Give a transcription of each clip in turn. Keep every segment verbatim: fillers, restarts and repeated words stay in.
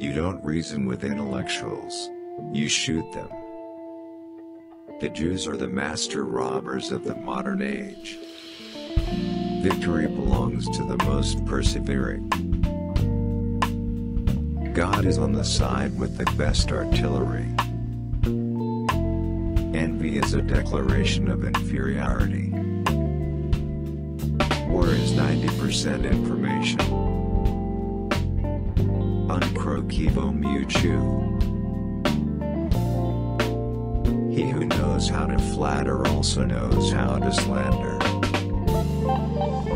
You don't reason with intellectuals. You shoot them. The Jews are the master robbers of the modern age. Victory belongs to the most persevering. God is on the side with the best artillery. Envy is a declaration of inferiority. War is ninety percent information. Uncroquivo mutu. He who knows how to flatter also knows how to slander.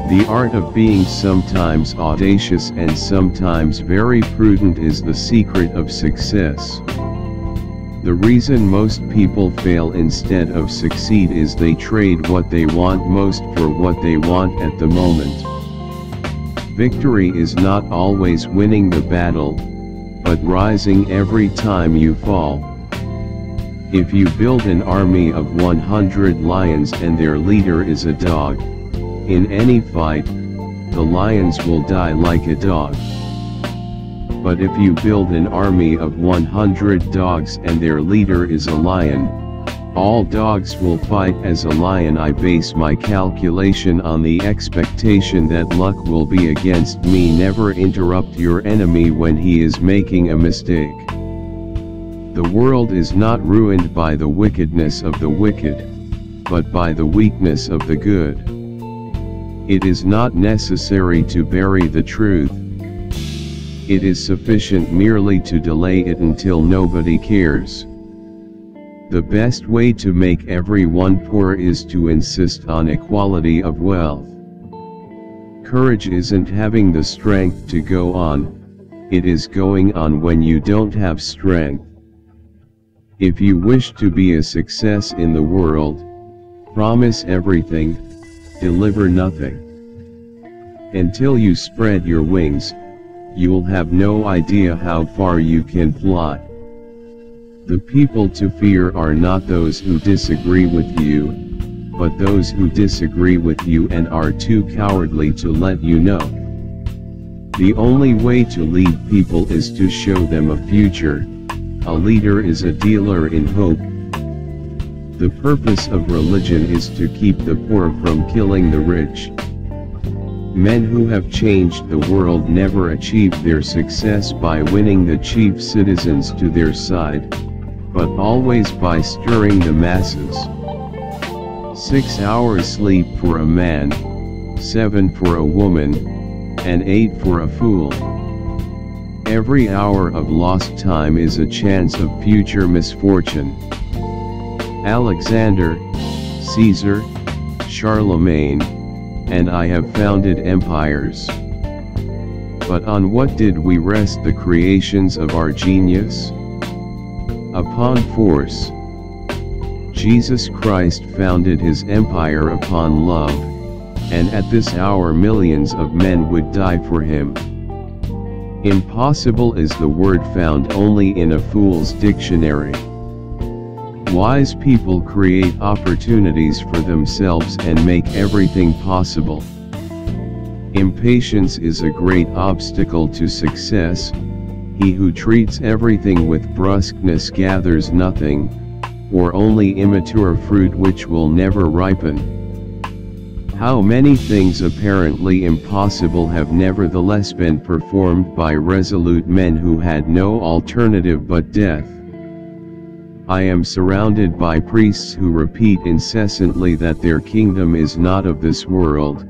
The art of being sometimes audacious and sometimes very prudent is the secret of success. The reason most people fail instead of succeed is they trade what they want most for what they want at the moment. Victory is not always winning the battle, but rising every time you fall. If you build an army of one hundred lions and their leader is a dog, in any fight, the lions will die like a dog. But if you build an army of one hundred dogs and their leader is a lion, all dogs will fight as a lion. I base my calculation on the expectation that luck will be against me. Never interrupt your enemy when he is making a mistake. The world is not ruined by the wickedness of the wicked, but by the weakness of the good. It is not necessary to bury the truth. It is sufficient merely to delay it until nobody cares. The best way to make everyone poor is to insist on equality of wealth. Courage isn't having the strength to go on, it is going on when you don't have strength. If you wish to be a success in the world, promise everything, deliver nothing. Until you spread your wings, you'll have no idea how far you can fly. The people to fear are not those who disagree with you, but those who disagree with you and are too cowardly to let you know. The only way to lead people is to show them a future. A leader is a dealer in hope. The purpose of religion is to keep the poor from killing the rich. Men who have changed the world never achieved their success by winning the chief citizens to their side, but always by stirring the masses. Six hours sleep for a man, seven for a woman, and eight for a fool. Every hour of lost time is a chance of future misfortune. Alexander, Caesar, Charlemagne, and I have founded empires. But on what did we rest the creations of our genius? Upon force. Jesus Christ founded his empire upon love, and at this hour millions of men would die for him. Impossible is the word found only in a fool's dictionary. Wise people create opportunities for themselves and make everything possible. Impatience is a great obstacle to success. He who treats everything with brusqueness gathers nothing, or only immature fruit which will never ripen. How many things apparently impossible have nevertheless been performed by resolute men who had no alternative but death. I am surrounded by priests who repeat incessantly that their kingdom is not of this world,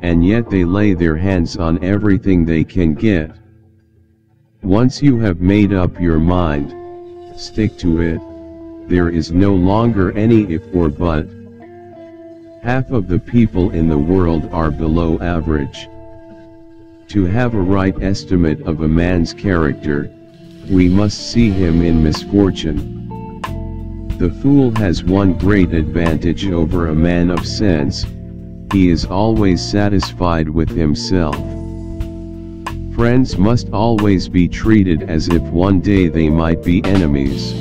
and yet they lay their hands on everything they can get. Once you have made up your mind, stick to it. There is no longer any if or but. Half of the people in the world are below average. To have a right estimate of a man's character, we must see him in misfortune. The fool has one great advantage over a man of sense. He is always satisfied with himself. Friends must always be treated as if one day they might be enemies.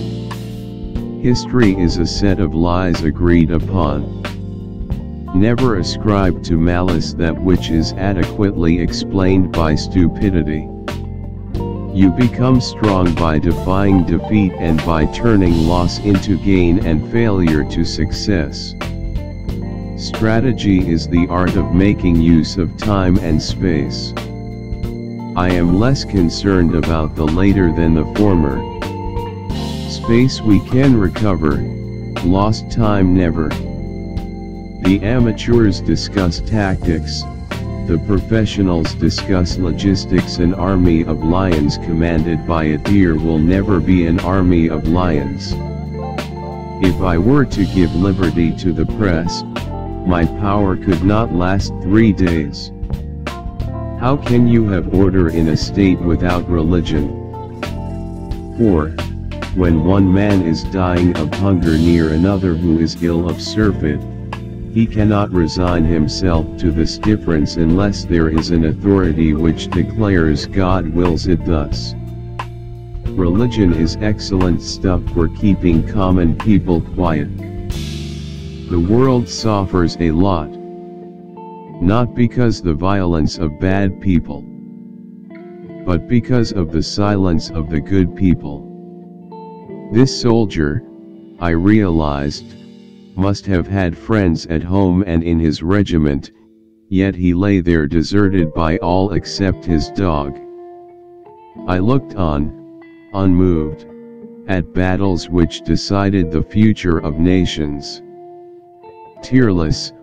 History is a set of lies agreed upon. Never ascribe to malice that which is adequately explained by stupidity. You become strong by defying defeat and by turning loss into gain and failure to success. Strategy is the art of making use of time and space. I am less concerned about the latter than the former. Space we can recover, lost time never. The amateurs discuss tactics, the professionals discuss logistics. An army of lions commanded by a deer will never be an army of lions. If I were to give liberty to the press, my power could not last three days. How can you have order in a state without religion? Or, when one man is dying of hunger near another who is ill of surfeit, he cannot resign himself to this difference unless there is an authority which declares God wills it thus. Religion is excellent stuff for keeping common people quiet. The world suffers a lot, not because the violence of bad people, but because of the silence of the good people. This soldier, I realized, must have had friends at home and in his regiment, yet he lay there deserted by all except his dog. I looked on, unmoved, at battles which decided the future of nations. Tearless,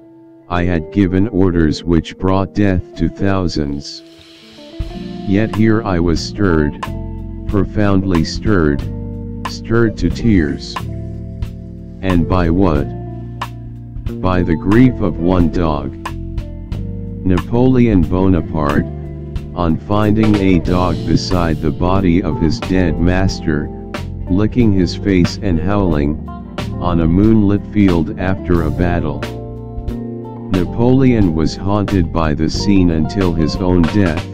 I had given orders which brought death to thousands. Yet here I was stirred, profoundly stirred, stirred to tears. And by what? By the grief of one dog. Napoleon Bonaparte, on finding a dog beside the body of his dead master, licking his face and howling, on a moonlit field after a battle. Napoleon was haunted by the scene until his own death.